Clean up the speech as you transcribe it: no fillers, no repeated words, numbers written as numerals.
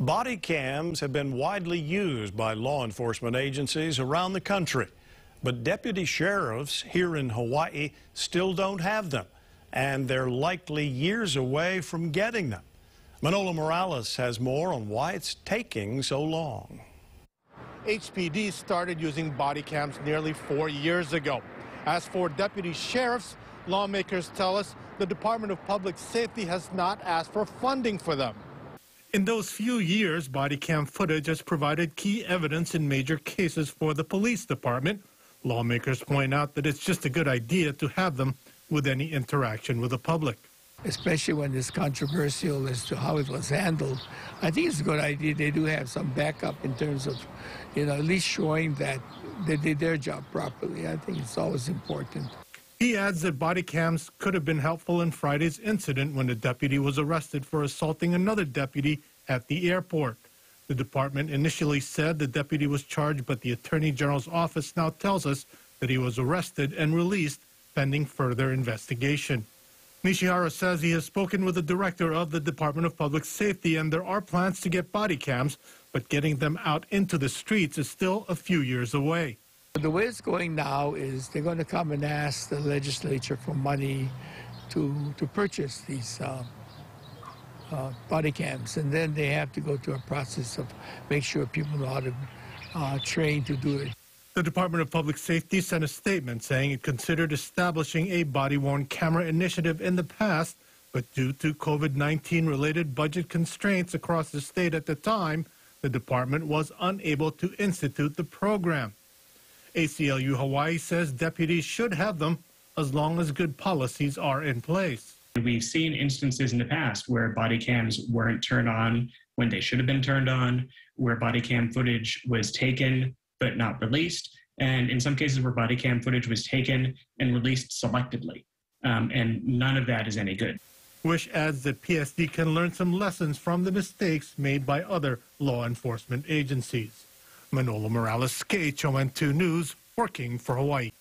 Body cams have been widely used by law enforcement agencies around the country, but deputy sheriffs here in Hawaii still don't have them, and they're likely years away from getting them. Manolo Morales has more on why it's taking so long. HPD started using body cams nearly 4 years ago. As for deputy sheriffs, lawmakers tell us the Department of Public Safety has not asked for funding for them. In those few years, body cam footage has provided key evidence in major cases for the police department. Lawmakers point out that it's just a good idea to have them with any interaction with the public. Especially when it's controversial as to how it was handled, I think it's a good idea they do have some backup in terms of, at least showing that they did their job properly. I think it's always important. He adds that body cams could have been helpful in Friday's incident when the deputy was arrested for assaulting another deputy at the airport. The department initially said the deputy was charged, but the Attorney General's office now tells us that he was arrested and released pending further investigation. Nishihara says he has spoken with the director of the Department of Public Safety, and there are plans to get body cams, but getting them out into the streets is still a few years away. The way it's going now is they're going to come and ask the legislature for money to purchase these body cams, and then they have to go through a process of make sure people know how to train to do it. The Department of Public Safety sent a statement saying it considered establishing a body-worn camera initiative in the past, but due to COVID-19 related budget constraints across the state at the time, the department was unable to institute the program. ACLU Hawaii says deputies should have them as long as good policies are in place. We've seen instances in the past where body cams weren't turned on when they should have been turned on, where body cam footage was taken but not released, and in some cases where body cam footage was taken and released selectively. And none of that is any good. Wish adds that PSD can learn some lessons from the mistakes made by other law enforcement agencies. Manolo Morales, KHON2 News, working for Hawaii.